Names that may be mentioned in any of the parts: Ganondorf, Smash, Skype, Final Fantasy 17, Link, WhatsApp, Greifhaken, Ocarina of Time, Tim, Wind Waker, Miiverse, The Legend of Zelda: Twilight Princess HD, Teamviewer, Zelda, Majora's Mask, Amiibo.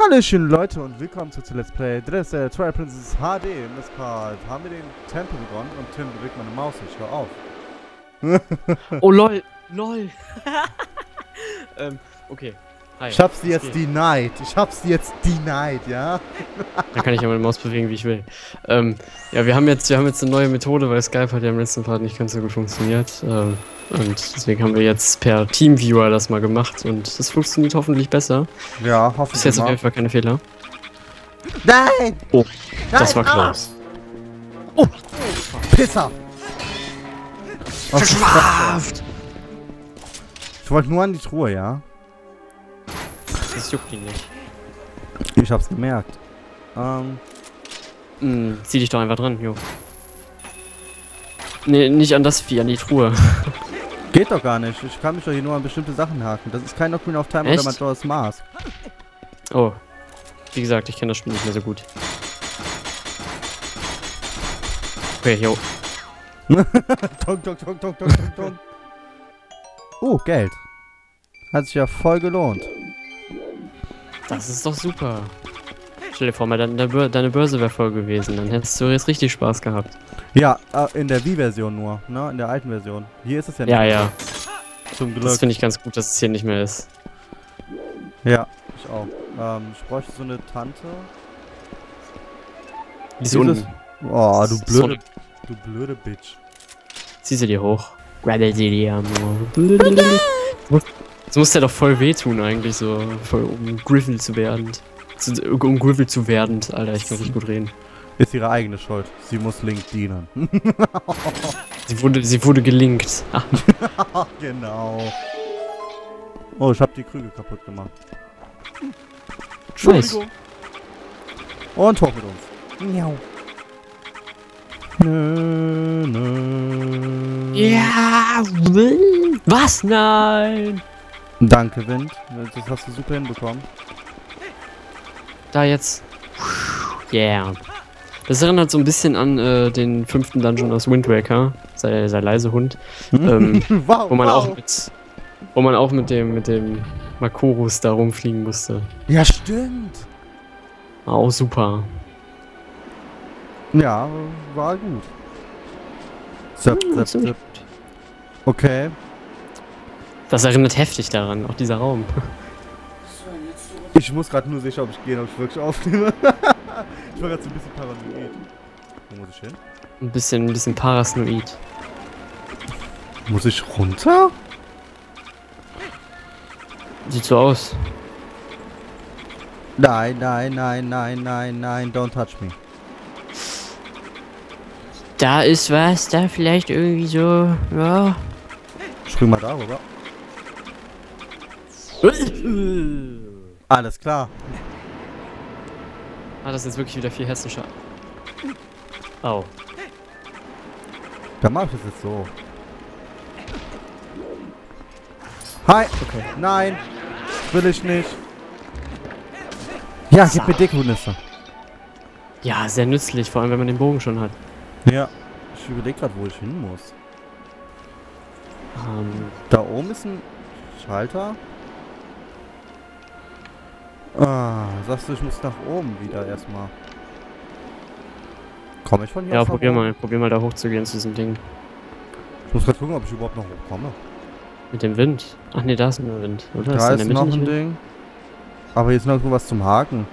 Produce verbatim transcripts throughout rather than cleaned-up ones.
Hallöchen Leute und willkommen zu Let's Play The Twilight Princess H D. Im letzten Part haben wir den Tempel begonnen und Tim bewegt meine Maus nicht. Hör auf. Oh lol, lol. ähm, okay. Hi. Ich hab's dir jetzt okay. denied. Ich hab's dir jetzt denied, ja? Dann kann ich ja meine Maus bewegen, wie ich will. Ähm, ja, wir haben jetzt, wir haben jetzt eine neue Methode, weil Skype hat ja im letzten Part nicht ganz so gut funktioniert. Ähm, und deswegen haben wir jetzt per Teamviewer das mal gemacht und das funktioniert hoffentlich besser. Ja, hoffentlich. Bis jetzt auf jeden Fall keine Fehler. Nein! Oh, nein, das war klar. Ah. Oh! Pisser! Verschlaft! Ich wollte nur an die Truhe, ja? Das juckt ihn nicht. Ich hab's gemerkt. Ähm. Mm, zieh dich doch einfach dran, jo. Nee, nicht an das Vieh, an die Truhe. Geht doch gar nicht. Ich kann mich doch hier nur an bestimmte Sachen haken. Das ist kein Ocarina of Time Echt? Oder Majora's Mask. Oh. Wie gesagt, ich kenne das Spiel nicht mehr so gut. Okay, jo. Tong, tong, tong, tong, tong, tong. Oh, Geld. Hat sich ja voll gelohnt. Das ist doch super. Stell dir vor, mal deine, deine Börse wäre voll gewesen. Dann hättest du jetzt richtig Spaß gehabt. Ja, in der Wii-Version nur, ne? In der alten Version. Hier ist es ja nicht mehr. Ja, ja. Zum Glück. Das finde ich ganz gut, dass es hier nicht mehr ist. Ja, ich auch. Ähm, ich bräuchte so eine Tante. Die ist unten. Oh, du blöde... Du blöde Bitch. Zieh sie dir hoch. Grade sie dir, Amor. Das muss ja doch voll wehtun eigentlich, so voll umgriffelt zu werden. Umgriffelt zu werden, Alter, ich kann nicht gut reden. Ist ihre eigene Schuld. Sie muss Link dienen. sie, wurde, sie wurde gelinkt. Genau. Oh, ich hab die Krüge kaputt gemacht. Entschuldigung. Und hoch mit uns. Miau. Nö, nö. Ja, was? Nein! Danke, Wind. Das hast du super hinbekommen. Da jetzt. Yeah. Das erinnert so ein bisschen an äh, den fünften Dungeon aus Wind Waker. Sei, sei leise, Hund. ähm, wow, wo man wow. auch mit, wo man auch mit dem, mit dem Makorus da rumfliegen musste. Ja, stimmt. War auch super. Ja, war gut. Zap, zap, zap. Okay. Das erinnert heftig daran, auch dieser Raum. Ich muss gerade nur sicher, ob ich gehe, ob ich wirklich aufnehme. Ich war gerade so ein bisschen paranoid. Wo muss ich hin? Ein bisschen, ein bisschen parasnoid. Muss ich runter? Sieht so aus. Nein, nein, nein, nein, nein, nein, don't touch me. Da ist was, da vielleicht irgendwie so, ja. Spring mal da, oder? Alles klar. Ah, das ist jetzt wirklich wieder viel hessischer. Au. Oh. Dann mach ich das jetzt so. Hi! Okay. Nein! Will ich nicht. Ja, gib mir Dekonisse. Ja, sehr nützlich, vor allem wenn man den Bogen schon hat. Ja. Ich überlege gerade, wo ich hin muss. Um. Da oben ist ein Schalter. Ah, sagst du, ich muss nach oben wieder erstmal. Komm ich von hier? Ja, probier oben? mal, probier mal da hoch zu gehen zu diesem Ding. Ich muss gerade gucken, ob ich überhaupt noch hochkomme. Mit dem Wind? Ach ne, da ist nur Wind, oder? Da ist, ist noch ein Ding. Aber hier ist noch was zum Haken.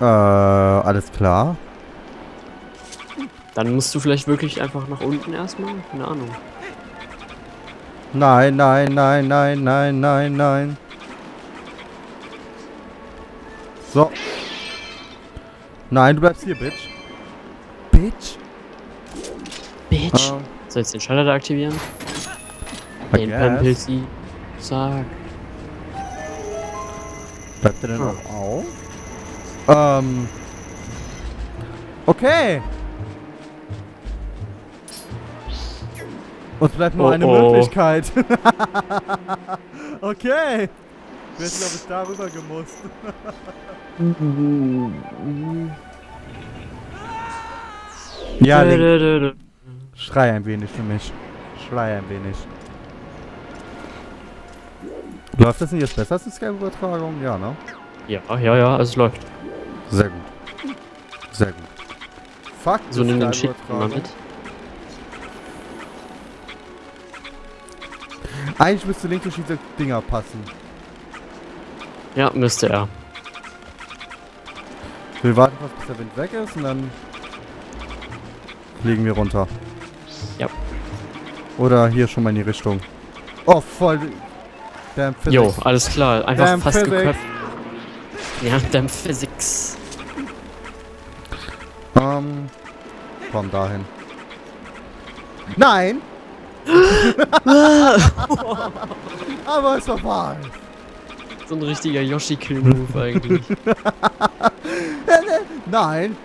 Äh, alles klar. Dann musst du vielleicht wirklich einfach nach unten erstmal? Keine Ahnung. Nein, nein, nein, nein, nein, nein, nein. So. Nein, du bleibst hier, Bitch. Bitch? Bitch? Uh. Soll ich den Schalter da aktivieren? I den Pampelsi. Zack. Bleibt der denn noch oh. auf? Ähm. Okay. Uns bleibt nur oh, eine oh. Möglichkeit. Okay. Wir hätten, glaube ich, da rüber gemusst. Ja, Link. Schrei ein wenig für mich. Schrei ein wenig. Läuft das denn jetzt besser als die Skype-Übertragung? Ja, ne? Ja, ja, ja, also es läuft. Sehr gut. Sehr gut. Fuck, so nimm den Schild mal mit. Eigentlich müsste Link durch diese Dinger passen. Ja, müsste er. Wir warten, bis der Wind weg ist und dann legen wir runter. Ja. Oder hier schon mal in die Richtung. Oh, voll. Damn Physics. Jo, alles klar. Einfach damn fast Physics. Geköpft. Ja, damn Physics. Ähm, komm dahin. Nein! Aber es war wahr. So ein richtiger Yoshi-Kill-Move eigentlich. Nein.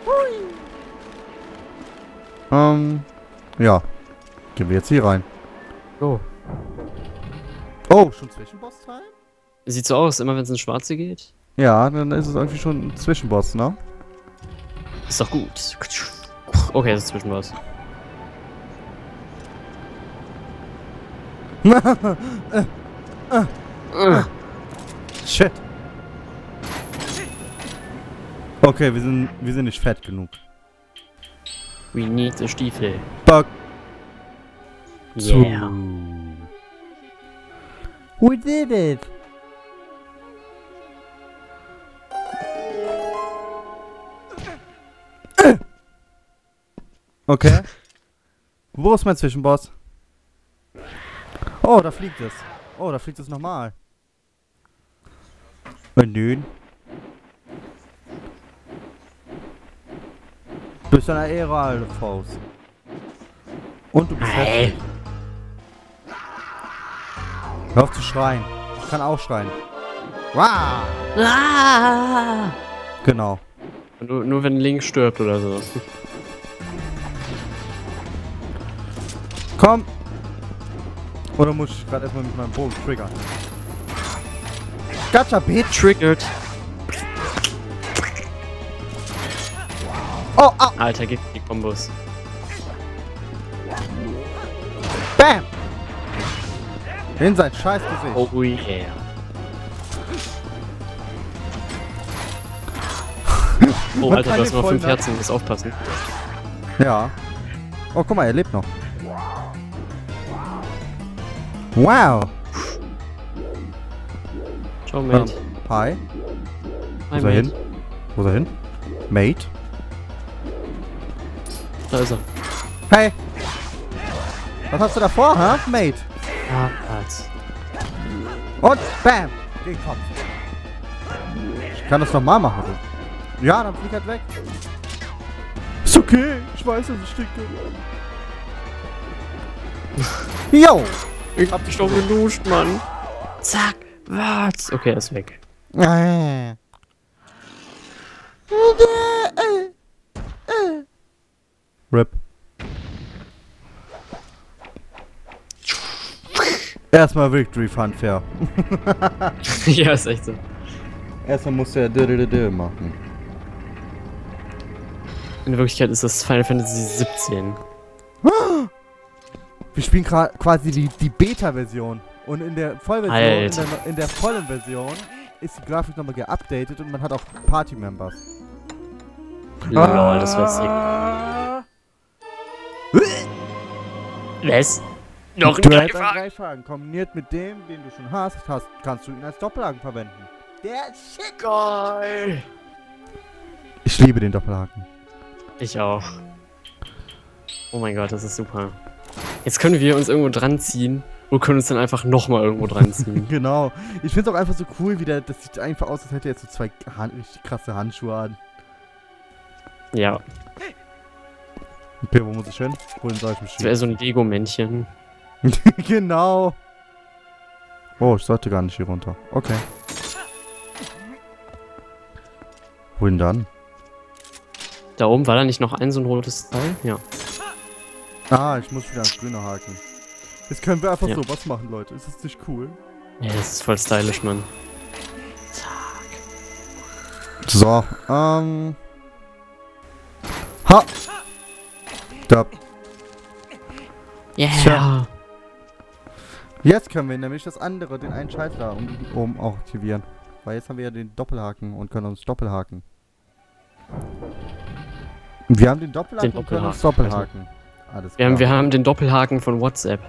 Ähm, ja. Gehen wir jetzt hier rein. Oh. Oh, schon Zwischenboss-Teil? Sieht so aus, immer wenn es ins Schwarze geht. Ja, dann ist es irgendwie schon ein Zwischenboss, ne? Ist doch gut. Okay, das ist Zwischenboss. äh, äh, äh. Shit. Okay, wir sind wir sind nicht fett genug. We need the Stiefel. Back. Yeah. We did it. Okay. Wo ist mein Zwischenboss? Oh, da fliegt es. Oh, da fliegt es nochmal. Oh, nö. Du bist eine Ära, alte Faust. Und du bist heftig. Hör auf zu schreien. Ich kann auch schreien. Wow. Ah. Genau. Nur, nur wenn Link stirbt oder so. Komm. Oder muss ich gerade erstmal mit meinem Bogen triggern? Gacha B triggered. Oh, au. Alter, gib die Kombos. Bam! In sein scheiß Gesicht. Oh yeah. Oh, Alter, du hast noch fünf Herzen, musst aufpassen. Ja. Oh, guck mal, er lebt noch. Wow! Ciao, Mate. Ähm, hi. Wo ist er hin? Wo ist er hin? Mate? Da ist er. Hey! Was hast du da vor, hä? Mate! Ah, Platz. Und bam! Den Kopf. Ich kann das nochmal machen. Ja, dann fliegt er weg. Ist okay. Ich weiß, dass es stinkt. Yo! Ich hab dich doch geduscht, Mann. Zack. Was? Okay, er ist weg. Äh. Rip. Erstmal Victory Funfair. Ja, ist echt so. Erstmal muss er D D D machen. In Wirklichkeit ist das Final Fantasy siebzehn. Wir spielen gerade quasi die, die Beta-Version und in der Vollversion, in der, in der vollen Version ist die Grafik nochmal geupdatet und man hat auch Party-Members. Lol, ah. Das war sick. Was? Noch ein Greifhaken. Kombiniert mit dem, den du schon hast, hast kannst du ihn als Doppelhaken verwenden. Der ist schick. Geil. Ich liebe den Doppelhaken. Ich auch. Oh mein Gott, das ist super. Jetzt können wir uns irgendwo dran ziehen und können uns dann einfach nochmal irgendwo dran ziehen. Genau. Ich find's auch einfach so cool, wie der, das sieht einfach aus, als hätte er jetzt so zwei Hand, richtig krasse Handschuhe an. Ja. Okay, wo muss ich hin? Wohin soll ich mich hin? Das wäre so ein Lego-Männchen. Genau. Oh, ich sollte gar nicht hier runter. Okay. Wohin dann? Da oben war da nicht noch ein so ein rotes Teil? Ja. Ah, ich muss wieder ans grüne haken. Jetzt können wir einfach ja. sowas machen, Leute. Ist das nicht cool? Ja, das ist voll stylisch, Mann. Zack. So, ähm... Ha! Da. Yeah! Tja. Jetzt können wir nämlich das andere, den einen Schalter um, um auch aktivieren. Weil jetzt haben wir ja den Doppelhaken und können uns Doppelhaken. Wir haben den Doppelhaken, den Doppelhaken und können uns Doppelhaken. Also, Alles klar. Wir haben, wir haben den Doppelhaken von WhatsApp.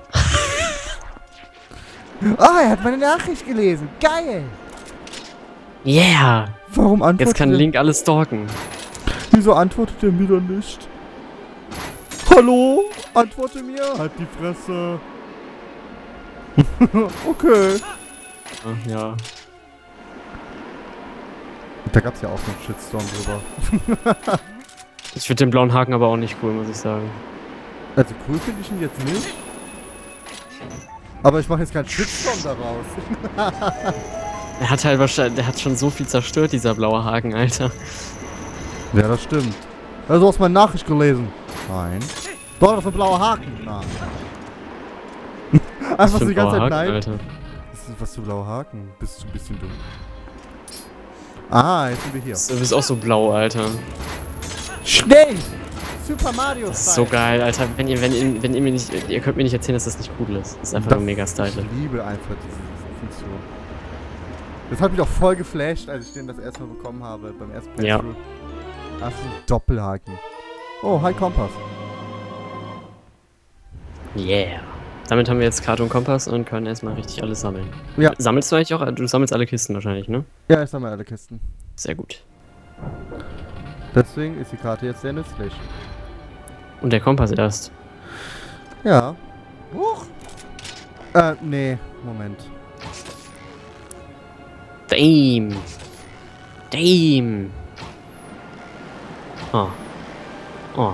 Ah, er hat meine Nachricht gelesen. Geil! Yeah! Warum antwortet Jetzt kann er? Link alles stalken. Wieso antwortet er mir dann nicht? Hallo? Antworte mir? Halt die Fresse. Okay. Ach ja. Da gab's ja auch einen Shitstorm drüber. Ich finde den blauen Haken aber auch nicht cool, muss ich sagen. Also cool finde ich ihn jetzt nicht. Aber ich mache jetzt keinen Shitstorm daraus. Er hat halt wahrscheinlich, der hat schon so viel zerstört, dieser blaue Haken, Alter. Ja, das stimmt. Also hast du meine Nachricht gelesen? Nein. Doch, das ist ein blauer Haken. Nein. Einfach so die ganze Zeit nein. Alter. Das ist was für blauer Haken. Bist du ein bisschen dumm? Ah, jetzt sind wir hier. Du bist auch so blau, Alter. Schnell! Super Mario Style. Das ist so geil, Alter. Wenn ihr, wenn ihr, wenn ihr mir nicht, ihr könnt mir nicht erzählen, dass das nicht cool ist. Das ist einfach das nur mega Style. Ich liebe einfach diese Funktion. Das hat mich auch voll geflasht, als ich den das erste Mal bekommen habe beim ersten Playthrough. Ja. Ach, das ist ein Doppelhaken. Oh, Hi Kompass. Yeah. Damit haben wir jetzt Karte und Kompass und können erstmal richtig alles sammeln. Ja. Sammelst du eigentlich auch? Du sammelst alle Kisten wahrscheinlich, ne? Ja, ich sammle alle Kisten. Sehr gut. Deswegen ist die Karte jetzt sehr nützlich. Und der Kompass erst. Ja. Huch. Äh, nee. Moment. Damn. Damn. Oh. Oh.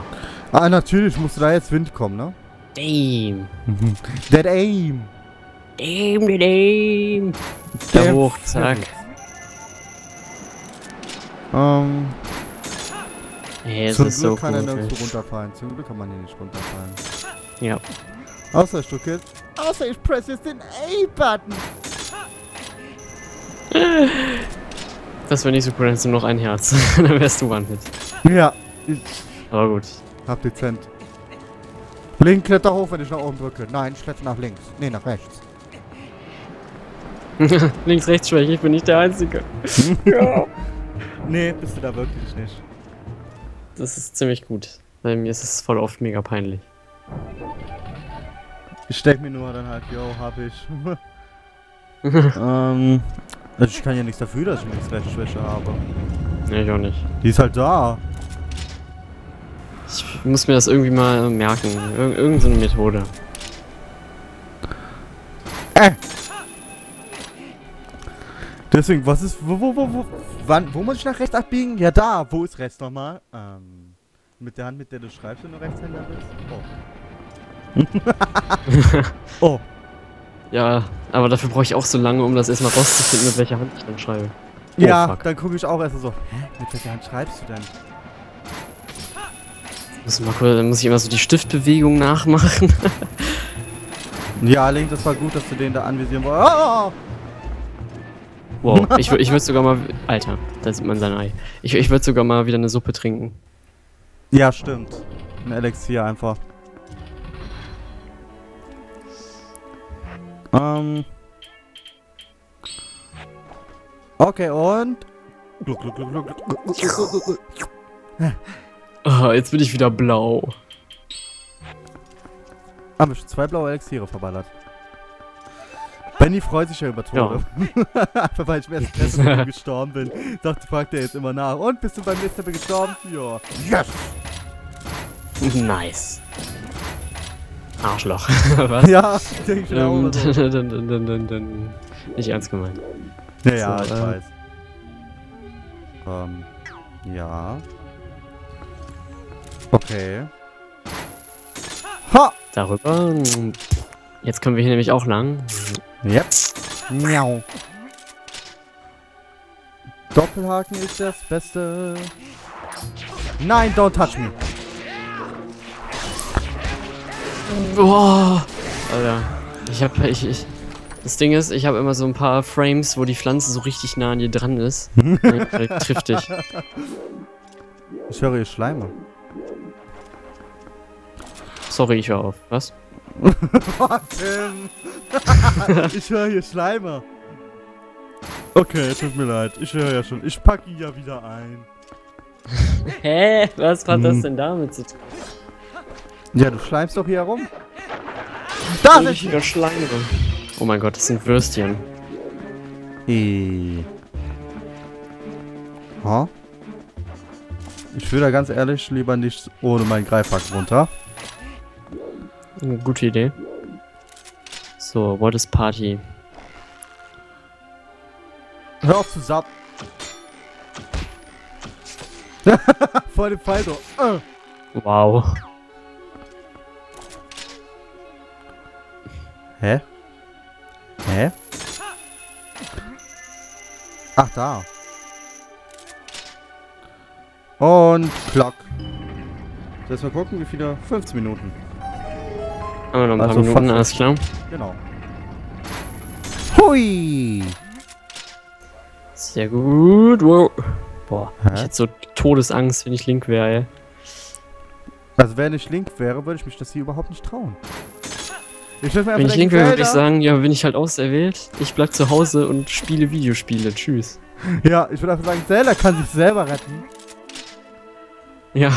Ah, natürlich musste da jetzt Wind kommen, ne? Damn. That aim. Damn, that aim. Da hoch, zack. Ähm. Hey, Zum Glück so kann cool, er nirgendwo okay. runterfallen. Zum Glück kann man hier nicht runterfallen. Ja. Außer ich drücke jetzt. Außer ich presse jetzt den A-Button. Das wäre nicht so cool, dann hast du noch ein Herz. Dann wärst du One-Hit. Ja. Aber gut. Hab dezent. Link, kletter hoch, wenn ich nach oben drücke. Nein, ich kletter nach links. Nee, nach rechts. Links, rechts, schwäche. Ich bin nicht der Einzige. Ja. Nee, bist du da wirklich nicht. Das ist ziemlich gut. Bei mir ist es voll oft mega peinlich. Ich steck mir nur dann halt, yo, hab ich. ähm, also ich kann ja nichts dafür, dass ich links, rechts, schwäche habe. Nee, ich auch nicht. Die ist halt da. Ich muss mir das irgendwie mal merken. Irg irgend so eine Methode. Äh. Deswegen, was ist... Wo, wo, wo, wo, wann, wo muss ich nach rechts abbiegen? Ja, da. Wo ist rechts nochmal? Ähm, mit der Hand, mit der du schreibst, wenn du Rechtshänder bist? Oh. Oh. Ja, aber dafür brauche ich auch so lange, um das erstmal rauszufinden, mit welcher Hand ich dann schreibe. Oh, ja, fuck. Dann gucke ich auch erstmal so. Hä? Mit welcher Hand schreibst du denn? Dann muss ich immer so die Stiftbewegung nachmachen. Ja, Link, das war gut, dass du den da anvisieren wolltest. Oh! Wow, ich, ich würde sogar mal... Alter, da sieht man sein Ei. Ich, ich würde sogar mal wieder eine Suppe trinken. Ja, stimmt. Ein Elixier einfach. Ähm... Okay, und... Oh, jetzt bin ich wieder blau. Haben wir schon zwei blaue Elixiere verballert. Benny freut sich ja über Tode. Ja. Einfach weil ich mir erst letztes Mal gestorben bin. Ich dachte, fragt er jetzt immer nach. Und bist du beim nächsten Mal gestorben? Ja. Yes! Nice. Arschloch. Was? Ja, denke ich genau. Nicht ernst gemeint. Ja, ja, ich weiß. Ähm, ja. Okay. Ha! Darüber. Jetzt können wir hier nämlich auch lang. Yep. Miau. Doppelhaken ist das Beste. Nein, don't touch me. Boah. Alter. Ich hab. Ich, ich, das Ding ist, ich habe immer so ein paar Frames, wo die Pflanze so richtig nah an dir dran ist. Trifft dich. Ich höre hier Schleime. Sorry, ich höre auf. Was? Boah, Tim. Ich höre hier Schleimer. Okay, tut mir leid. Ich höre ja schon. Ich packe ihn ja wieder ein. Hä? Was hat das denn damit zu tun? Ja, du schleimst doch hier herum. Da ist wieder Schleim drin. Oh mein Gott, das sind Würstchen. Hey. Ha? Ich will da ganz ehrlich lieber nicht ohne meinen Greifhack runter. Eine gute Idee. So, what is Party? Hör auf zusammen. Vor dem Pfeil doch. Äh. Wow. Hä? Hä? Ach, da. Und Glock. Lass mal gucken, wie viele. fünfzehn Minuten. Haben wir noch ein paar also Minuten, alles klar. Genau. Hui! Sehr gut. Wow. Boah, hä? Ich hätte so Todesangst, wenn ich Link wäre, ey. Also, wenn ich Link wäre, würde ich mich das hier überhaupt nicht trauen. Ich mir wenn ich Link wäre, würde ich sagen, ja, bin ich halt auserwählt. Ich bleib zu Hause und spiele Videospiele. Tschüss. Ja, ich würde einfach sagen, Zelda kann sich selber retten. Ja.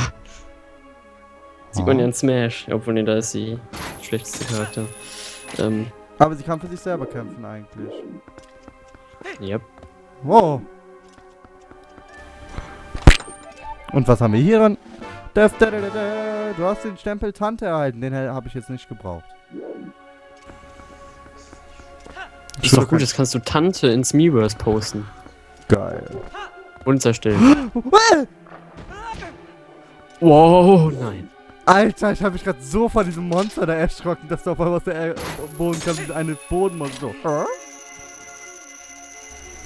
Sieht oh. man ja in Smash, obwohl ne, da ist sie schlechteste Charakter. Ähm. Aber sie kann für sich selber kämpfen eigentlich. Yep. Wow. Und was haben wir hier drin? Du hast den Stempel Tante erhalten, den habe ich jetzt nicht gebraucht. Ist doch gut, jetzt kannst du Tante ins Miiverse posten. Geil. Und zerstellen. Wow, nein. Alter, ich habe mich gerade so von diesem Monster da erschrocken, dass da auf einmal aus der Boden kam, dieses eine Bodenmonster. So.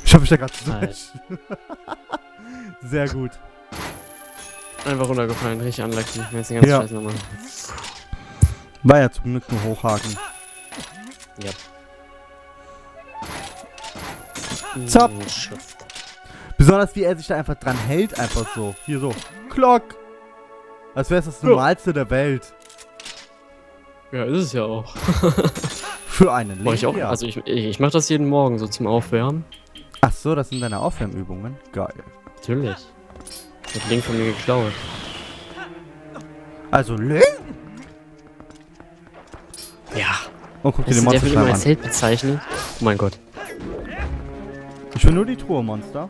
Ich habe mich da gerade so sehr gut. Einfach runtergefallen, richtig unlucky. Ich will jetzt den ganzen ja. Scheiß nochmal. War ja zum Glück nur Hochhaken. Ja. Zap! Oh, besonders wie er sich da einfach dran hält, einfach so. Hier so. Glock! Als wäre es das Normalste der Welt. Ja, ist es ja auch. Für einen Link. Ich auch, ja. Also ich, ich mache das jeden Morgen so zum Aufwärmen. Ach so, das sind deine Aufwärmübungen? Geil. Natürlich. Ich hab Link von mir geklaut. Also Link? Ja. Oh, guck dir den Monster an. Der wird immer als Held bezeichnet. Oh mein Gott. Ich will nur die Truhe, Monster.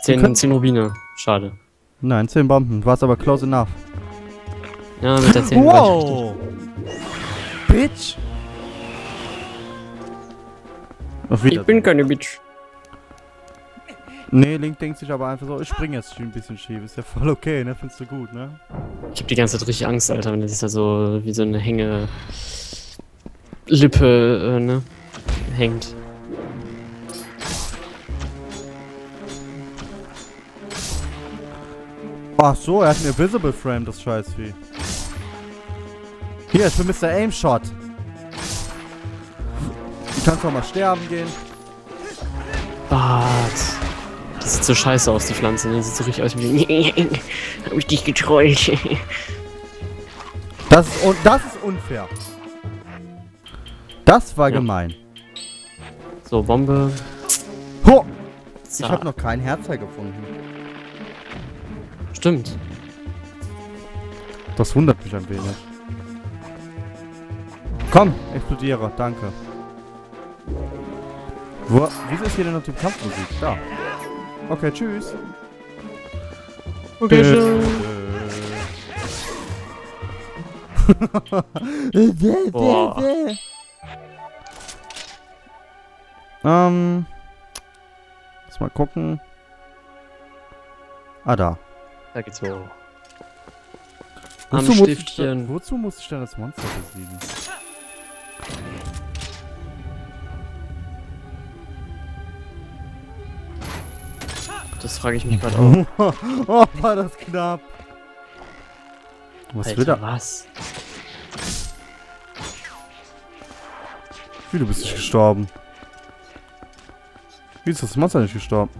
Zehn, zehn Rubine. Schade. Nein, zehn Bomben. Du warst aber close enough. Ja, mit der zehn. Wow! Bitch! Ich bin keine Bitch. Nee, Link denkt sich aber einfach so, ich spring jetzt ein bisschen schief. Ist ja voll okay, ne? Findest du gut, ne? Ich hab die ganze Zeit richtig Angst, Alter. Das ist ja so wie so eine Hänge... Lippe, äh, ne? Hängt. Ach so, er hat ein Invisible Frame, das Scheißvieh. Hier, ich bin Mister Aimshot. Du kannst doch mal sterben gehen. Bart. Das sieht so scheiße aus, die Pflanze. Die sieht so richtig aus wie... Hab ich dich getrollt. Das ist, un das ist unfair. Das war ja. gemein. So, Bombe. Ho! Ich ja. hab noch kein Herz gefunden. Stimmt. Das wundert mich ein wenig. Komm, explodiere, danke. Wo, wieso ist hier denn noch die Kampfmusik? Da. Okay, tschüss. Okay, tschüss. Ähm. Lass mal gucken. Ah, da. Da geht's hoch. Wozu, Stiftchen. Muss, wozu muss ich denn das Monster besiegen? Das frage ich mich gerade auch. Oh, war das knapp. Was Alter, will er? Was? Wie, du bist nicht gestorben. Wie ist das Monster nicht gestorben?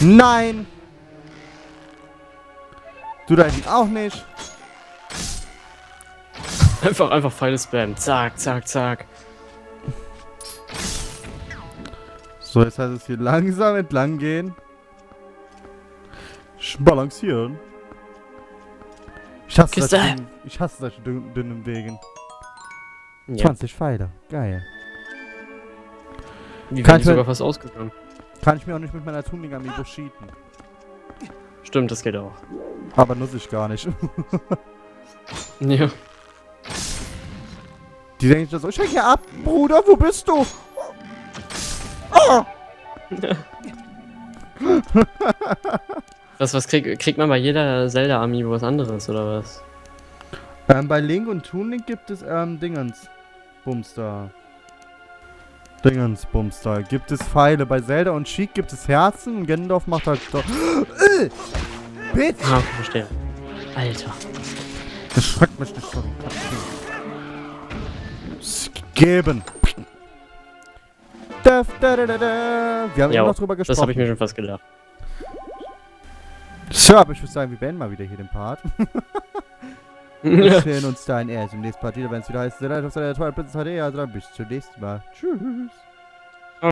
Nein! Du da hinten auch nicht. Einfach, einfach Pfeile spammen. Zack, zack, zack. So, jetzt heißt es hier langsam entlang gehen. Balancieren. Ich hasse das, ich hasse solche dünnen, dünnen Wegen. Ja. zwanzig Pfeile. Geil. Die kann ich sogar fast ausgegangen. Kann ich mir auch nicht mit meiner Tuning Amiibo cheaten. Stimmt, das geht auch. Aber nutze ich gar nicht. Ja. Die denken sich so, ich häng hier ab, Bruder, wo bist du? Ah! Das, was krieg, kriegt man bei jeder Zelda-Amiibo was anderes, oder was? Ähm, bei Link und Toon Link gibt es, ähm, Dingens. Bumster. Dingens, Bumster. Gibt es Pfeile. Bei Zelda und Sheik gibt es Herzen und Ganondorf macht halt... Bitte! Ah, ich verstehe. Alter. Das schreckt mich nicht so. Geben. Da, da, da, da, da. Wir haben ja, immer noch drüber gesprochen. Das habe ich mir schon fast gedacht. So, aber ich würde sagen, wir beenden mal wieder hier den Part. Wir sehen uns da in Erz im nächsten Part wieder, wenn es wieder heißt The Legend of Zelda: Twilight Princess H D. Also dann bis zum nächsten Mal. Tschüss.